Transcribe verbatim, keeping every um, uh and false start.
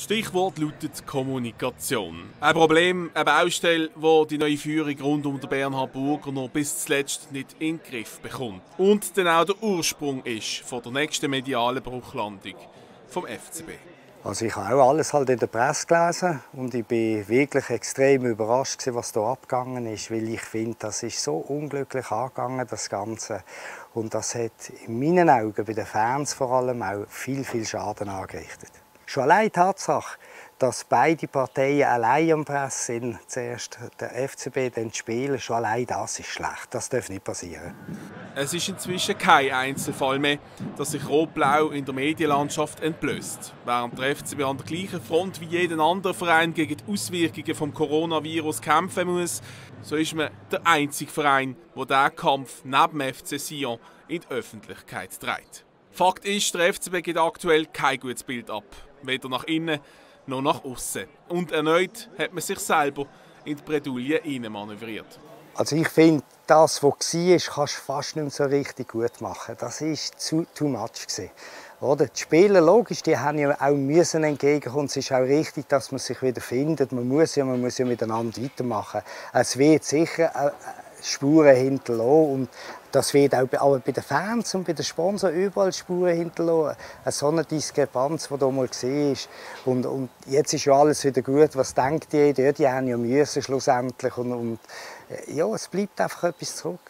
Stichwort lautet Kommunikation. Ein Problem, eine Baustelle, wo die neue Führung rund um den Bernhard Burger noch bis zuletzt nicht in den Griff bekommt. Und dann auch der Ursprung ist von der nächsten medialen Bruchlandung vom F C B. Also ich habe auch alles halt in der Presse gelesen und ich bin wirklich extrem überrascht, was hier abgegangen ist, weil ich finde, das ist so unglücklich angegangen, das Ganze. Und das hat in meinen Augen, bei den Fans vor allem, auch viel, viel Schaden angerichtet. Schon allein die Tatsache, dass beide Parteien allein am Press sind, zuerst der F C B, dann die Spieler, schon allein das ist schlecht. Das darf nicht passieren. Es ist inzwischen kein Einzelfall mehr, dass sich Rot-Blau in der Medienlandschaft entblößt. Während der F C B an der gleichen Front wie jeden anderen Verein gegen die Auswirkungen des Coronavirus kämpfen muss, so ist man der einzige Verein, der diesen Kampf neben dem F C Sion in die Öffentlichkeit trägt. Fakt ist, der F C B gibt aktuell kein gutes Bild ab. Weder nach innen noch nach außen. Und erneut hat man sich selber in die Bredouille manövriert. Also ich finde, das, was war, kannst du fast nicht mehr so richtig gut machen. Das war zu too much. Oder? Die Spieler, logisch, die haben ja auch müssen entgegenkommen. Es ist auch richtig, dass man sich wieder findet. Man muss ja, man muss ja miteinander weitermachen. Es wird sicher Spuren hinterlassen. Und das wird auch bei, aber bei den Fans und bei den Sponsoren überall Spuren hinterlassen. Eine so eine Diskrepanz, die da mal war. Und, und jetzt ist ja alles wieder gut. Was denkt ihr? Die, die haben ja müssen schlussendlich. Und, und ja, es bleibt einfach etwas zurück.